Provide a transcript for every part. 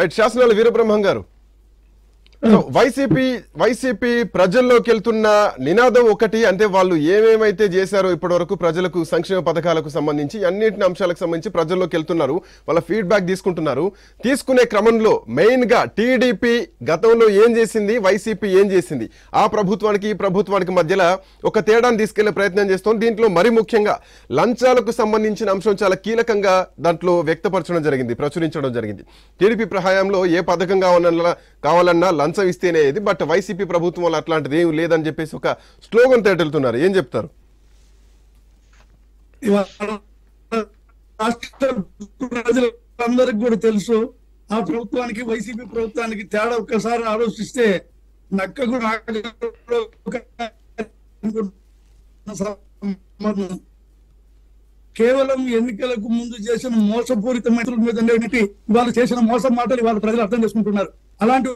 Right శాసనాల వీరబ్రహ్మం గారు, YCP ప్రజల్లోకి వెళ్తున్న నినాదం ఒకటి అంటే వాళ్ళు ఏమేమైతే చేశారో ఇప్పటి వరకు ప్రజలకు సంక్షేమ పథకాలకు సంబంధించి అన్నింటిని అంశాలకు సంబంధించి ప్రజల్లోకి వెళ్తున్నారు, వాళ్ళ ఫీడ్బ్యాక్ తీసుకుంటున్నారు. తీసుకునే క్రమంలో మెయిన్ గా టీడీపీ గతంలో ఏం చేసింది, వైసీపీ ఏం చేసింది, ఆ ప్రభుత్వానికి ఈ ప్రభుత్వానికి మధ్యలో ఒక తేడాను తీసుకెళ్లే ప్రయత్నం చేస్తోంది. దీంట్లో మరి ముఖ్యంగా లంచాలకు సంబంధించిన అంశం చాలా కీలకంగా దాంట్లో వ్యక్తపరచడం జరిగింది, ప్రచురించడం జరిగింది. టీడీపీ ప్రహాయంలో ఏ పథకం కావాలన్నా లంచం ఇస్తేనే ఇది, బట్ వైసీపీ ప్రభుత్వం వల్ల అట్లాంటిది ఏమి లేదని చెప్పేసి ఒక స్లోగన్ తేటెళ్తున్నారు. ఏం చెప్తారు? ప్రజలందరికి కూడా తెలుసు ఆ ప్రభుత్వానికి వైసీపీ ప్రభుత్వానికి తేడా. ఒక్కసారి ఆలోచిస్తే నక్కకు కేవలం ఎన్నికలకు ముందు చేసిన మోసపూరితమైన మీద వాళ్ళు చేసిన మోసం మాటలు వాళ్ళ ప్రజలు అర్థం చేసుకుంటున్నారు. అలాంటి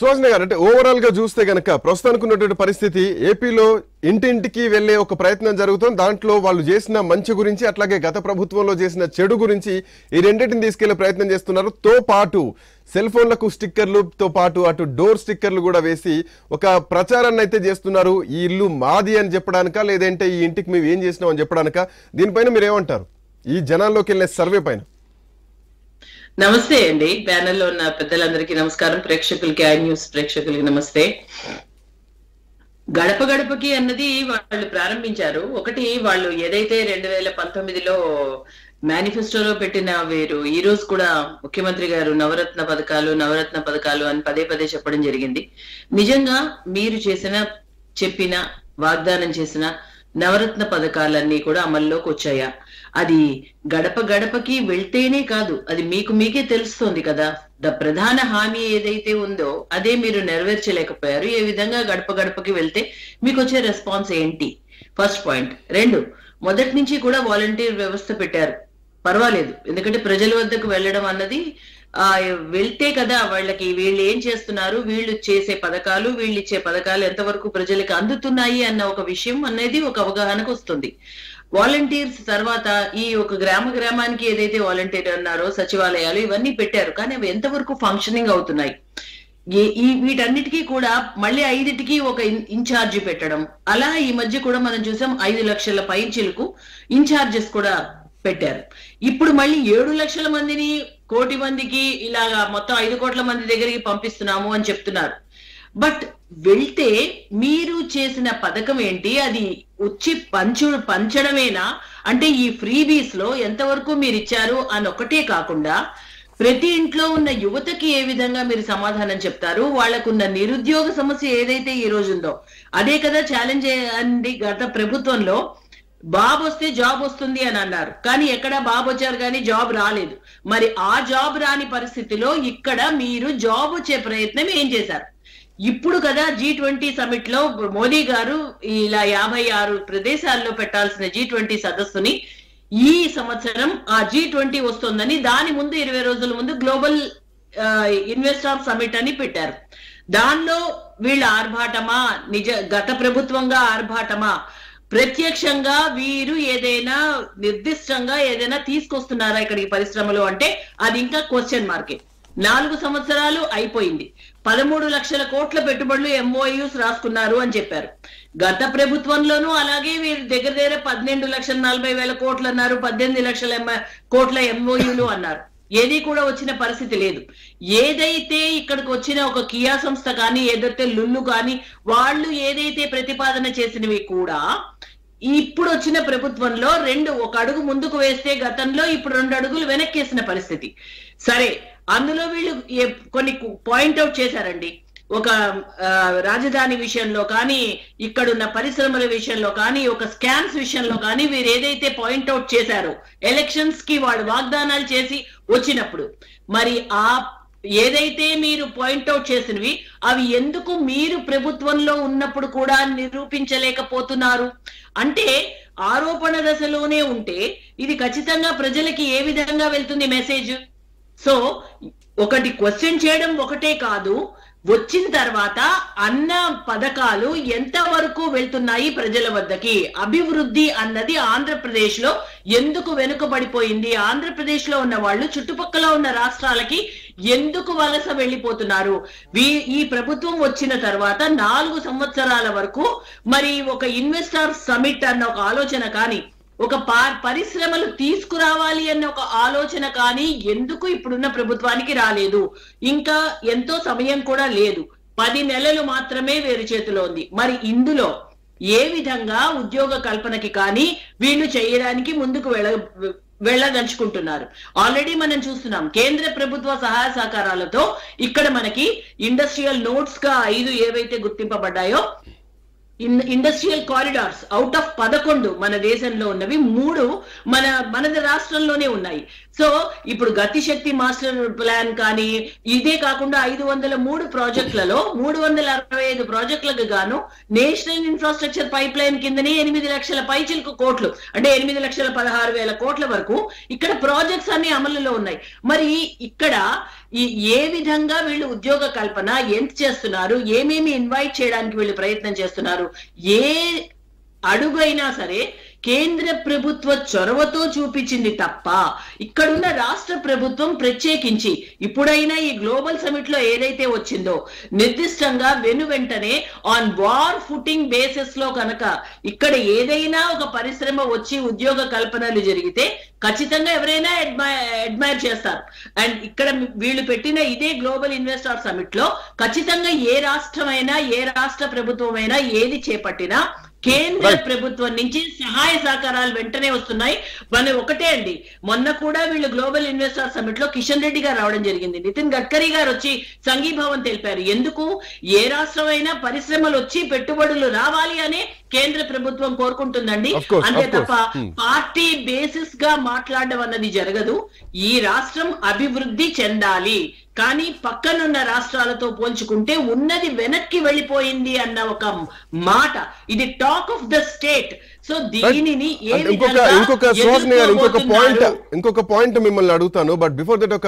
సోజన గారు, అంటే ఓవరాల్ గా చూస్తే గనక ప్రస్తుతానికి ఉన్నటువంటి పరిస్థితి ఏపీలో ఇంటింటికి వెళ్లే ఒక ప్రయత్నం జరుగుతుంది. దాంట్లో వాళ్ళు చేసిన మంచి గురించి అట్లాగే గత ప్రభుత్వంలో చేసిన చెడు గురించి ఈ రెండింటిని తీసుకెళ్లే ప్రయత్నం చేస్తున్నారు. తో పాటు సెల్ ఫోన్లకు స్టిక్కర్లుతో పాటు అటు డోర్ స్టిక్కర్లు కూడా వేసి ఒక ప్రచారాన్ని అయితే చేస్తున్నారు. ఈ ఇల్లు మాది అని చెప్పడానిక, లేదంటే ఈ ఇంటికి మేము ఏం చేసినాం అని చెప్పడానిక, దీనిపైన మీరేమంటారు ఈ జనాల్లోకి వెళ్ళే సర్వే పైన? నమస్తే అండి, ప్యానెల్ లో ఉన్న పెద్దలందరికీ నమస్కారం, ప్రేక్షకులకి, ఐ న్యూస్ ప్రేక్షకులకి నమస్తే. గడప గడపకి అన్నది వాళ్ళు ప్రారంభించారు. ఒకటి వాళ్ళు ఏదైతే 2019లో మేనిఫెస్టోలో పెట్టిన వీరు ఈ రోజు కూడా ముఖ్యమంత్రి గారు నవరత్న పథకాలు నవరత్న పథకాలు అని పదే పదే చెప్పడం జరిగింది. నిజంగా మీరు చెప్పిన వాగ్దానం చేసిన నవరత్న పథకాలన్నీ కూడా అమల్లోకి వచ్చాయా? అది గడప గడపకి వెళ్తేనే కాదు, అది మీకు మీకే తెలుస్తోంది కదా. ప్రధాన హామీ ఏదైతే ఉందో అదే మీరు నెరవేర్చలేకపోయారు. ఏ విధంగా గడప గడపకి వెళ్తే మీకు వచ్చే రెస్పాన్స్ ఏంటి? First point. రెండు, మొదటి నుంచి కూడా వాలంటీర్ వ్యవస్థ పెట్టారు, పర్వాలేదు, ఎందుకంటే ప్రజల వద్దకు వెళ్ళడం అన్నది వెళ్తే కదా వాళ్ళకి వీళ్ళు ఏం చేస్తున్నారు, వీళ్ళు చేసే పథకాలు వీళ్ళు ఇచ్చే పథకాలు ఎంతవరకు ప్రజలకు అందుతున్నాయి అన్న ఒక విషయం అనేది ఒక అవగాహనకు వస్తుంది. వాలంటీర్స్ తర్వాత ఈ ఒక గ్రామానికి ఏదైతే వాలంటీర్ అన్నారో సచివాలయాలు ఇవన్నీ పెట్టారు, కానీ అవి ఎంతవరకు ఫంక్షనింగ్ అవుతున్నాయి? వీటన్నిటికీ కూడా మళ్ళీ 5టికి ఒక ఇన్ఛార్జి పెట్టడం, అలా ఈ మధ్య కూడా మనం చూసాం 5 లక్షల పైచిలకు ఇన్ఛార్జెస్ కూడా పెట్టారు. ఇప్పుడు మళ్ళీ 7 లక్షల మందిని, కోటి మందికి, ఇలాగా మొత్తం 5 కోట్ల మంది దగ్గరికి పంపిస్తున్నాము అని చెప్తున్నారు. బట్ వెళ్తే మీరు చేసిన పథకం ఏంటి? అది వచ్చి పంచడమేనా? అంటే ఈ ఫ్రీబీస్ లో ఎంతవరకు మీరు ఇచ్చారు అని ఒకటే కాకుండా ప్రతి ఇంట్లో ఉన్న యువతకి ఏ విధంగా మీరు సమాధానం చెప్తారు? వాళ్ళకున్న నిరుద్యోగ సమస్య ఏదైతే ఈ రోజు ఉందో అదే కదా ఛాలెంజ్ అండి. గత ప్రభుత్వంలో బాబు వస్తే జాబ్ వస్తుంది అని అన్నారు, కానీ ఎక్కడ బాబు వచ్చారు కానీ జాబ్ రాలేదు. మరి ఆ జాబ్ రాని పరిస్థితిలో ఇక్కడ మీరు జాబ్ వచ్చే ప్రయత్నం ఏం చేశారు? ఇప్పుడు కదా G20 సమిట్ లో మోదీ గారు ఇలా 56 ప్రదేశాల్లో పెట్టాల్సిన G20 సదస్సుని ఈ సంవత్సరం ఆ G20 వస్తుందని దాని ముందు 20 రోజుల ముందు గ్లోబల్ ఇన్వెస్టర్ సమిట్ అని పెట్టారు. దానిలో వీళ్ళ ఆర్భాటమా, గత ప్రభుత్వంగా ఆర్భాటమా, ప్రత్యక్షంగా వీరు ఏదైనా నిర్దిష్టంగా ఏదైనా తీసుకొస్తున్నారా ఇక్కడికి పరిశ్రమలు అంటే అది ఇంకా క్వశ్చన్ మార్కే. 4 సంవత్సరాలు అయిపోయింది, 13 లక్షల కోట్ల పెట్టుబడులు MOUs రాసుకున్నారు అని చెప్పారు. గత ప్రభుత్వంలోనూ అలాగే వీరి దగ్గర 18,40,000 కోట్లు అన్నారు, 18 లక్షల కోట్ల MOUలు అన్నారు, ఏది కూడా వచ్చిన పరిస్థితి లేదు. ఏదైతే ఇక్కడికి వచ్చిన ఒక కియా సంస్థ కానీ ఏదైతే లుల్లు కానీ వాళ్ళు ఏదైతే ప్రతిపాదన చేసినవి కూడా ఇప్పుడు వచ్చిన ప్రభుత్వంలో 1 అడుగు ముందుకు వేస్తే గతంలో ఇప్పుడు 2 అడుగులు వెనక్కేసిన పరిస్థితి. సరే, అందులో వీళ్ళు కొన్ని పాయింట్అవుట్ చేశారండి. ఒక రాజధాని విషయంలో కానీ ఇక్కడున్న పరిశ్రమల విషయంలో కానీ ఒక స్కామ్స్ విషయంలో కానీ వీరు ఏదైతే పాయింట్అవుట్ చేశారో ఎలక్షన్స్ కి వాళ్ళు వాగ్దానాలు చేసి వచ్చినప్పుడు, మరి ఆ ఏదైతే మీరు పాయింట్అవుట్ చేసినవి అవి ఎందుకు మీరు ప్రభుత్వంలో ఉన్నప్పుడు కూడా నిరూపించలేకపోతున్నారు అంటే ఆరోపణ దశలోనే ఉంటే ఇది ఖచ్చితంగా ప్రజలకి ఏ విధంగా వెళ్తుంది మెసేజ్. సో ఒకటి క్వశ్చన్ చేయడం ఒకటే కాదు, వచ్చిన తర్వాత అన్న పథకాలు ఎంత వరకు వెళ్తున్నాయి ప్రజల వద్దకి, అభివృద్ధి అన్నది ఆంధ్రప్రదేశ్ లో ఎందుకు వెనుకబడిపోయింది, ఆంధ్రప్రదేశ్ లో ఉన్న వాళ్ళు చుట్టుపక్కల ఉన్న రాష్ట్రాలకి ఎందుకు వలస వెళ్ళిపోతున్నారు, ఈ ప్రభుత్వం వచ్చిన తర్వాత 4 సంవత్సరాల వరకు మరి ఒక ఇన్వెస్టర్ సమిట్ అన్న ఒక ఆలోచన కానీ, ఒక పరిశ్రమలు తీసుకురావాలి అన్న ఒక ఆలోచన కానీ ఎందుకు ఇప్పుడున్న ప్రభుత్వానికి రాలేదు. ఇంకా ఎంతో సమయం కూడా లేదు, 10 నెలలు మాత్రమే వేరు చేతిలో ఉంది. మరి ఇందులో ఏ విధంగా ఉద్యోగ కల్పనకి కానీ వీళ్ళు చేయడానికి ముందుకు వెళ్ళదలుచుకుంటున్నారు. ఆల్రెడీ మనం చూస్తున్నాం కేంద్ర ప్రభుత్వ సహాయ సహకారాలతో ఇక్కడ మనకి ఇండస్ట్రియల్ నోట్స్ గా 5 ఏవైతే గుర్తింపబడ్డాయో, ఇండస్ట్రియల్ కారిడార్స్ అవుట్ ఆఫ్ 11 మన దేశంలో ఉన్నవి 3 మన రాష్ట్రంలోనే ఉన్నాయి. సో ఇప్పుడు గతిశక్తి మాస్టర్ ప్లాన్ కానీ, ఇదే కాకుండా 503 ప్రాజెక్టులలో 365 ప్రాజెక్టులకు గాను నేషనల్ ఇన్ఫ్రాస్ట్రక్చర్ పైప్ లైన్ కిందనే 8 లక్షల పైచిలకు కోట్లు అంటే 8,16,000 కోట్ల వరకు ఇక్కడ ప్రాజెక్ట్స్ అన్ని అమలులో ఉన్నాయి. మరి ఇక్కడ ఏ విధంగా వీళ్ళు ఉద్యోగ కల్పన ఎంత చేస్తున్నారు, ఏమేమి ఇన్వైట్ చేయడానికి వీళ్ళు ప్రయత్నం చేస్తున్నారు, ఏ అడుగైనా సరే కేంద్ర ప్రభుత్వ చొరవతో చూపించింది తప్ప ఇక్కడున్న రాష్ట్ర ప్రభుత్వం ప్రత్యేకించి ఇప్పుడైనా ఈ గ్లోబల్ సమిట్ లో ఏదైతే వచ్చిందో నిర్దిష్టంగా వెంటనే ఆన్ వార్ ఫుటింగ్ బేసిస్ లో కనుక ఇక్కడ ఏదైనా ఒక పరిశ్రమ వచ్చి ఉద్యోగ కల్పనలు జరిగితే ఖచ్చితంగా ఎవరైనా అడ్మైర్ చేస్తారు. అండ్ ఇక్కడ వీళ్ళు పెట్టిన ఇదే గ్లోబల్ ఇన్వెస్టర్ సమిట్ లో ఖచ్చితంగా ఏ రాష్ట్రమైనా ఏ రాష్ట్ర ప్రభుత్వమైనా ఏది చేపట్టినా కేంద్ర ప్రభుత్వం నుంచి సహాయ సహకారాలు వెంటనే వస్తున్నాయి. మనం ఒకటే అండి, మొన్న కూడా వీళ్ళు గ్లోబల్ ఇన్వెస్టర్ సమిట్ లో కిషన్ రెడ్డి గారు రావడం జరిగింది, నితిన్ గడ్కరీ గారు వచ్చి సంఘీభావం తెలిపారు. ఎందుకు ఏ రాష్ట్రమైనా పరిశ్రమలు వచ్చి పెట్టుబడులు రావాలి అనే కేంద్ర ప్రభుత్వం కోరుకుంటుందండి, అంతే తప్ప పార్టీ బేసిస్ గా మాట్లాడడం అన్నది జరగదు. ఈ రాష్ట్రం అభివృద్ధి చెందాలి కానీ పక్కనున్న రాష్ట్రాలతో పోల్చుకుంటే ఉన్నది వెనక్కి వెళ్ళిపోయింది అన్న ఒక మాట, ఇది talk of the state. So దీనిని ఇంకొక పాయింట్ మిమ్మల్ని అడుగుతాను, బట్ బిఫోర్ దట్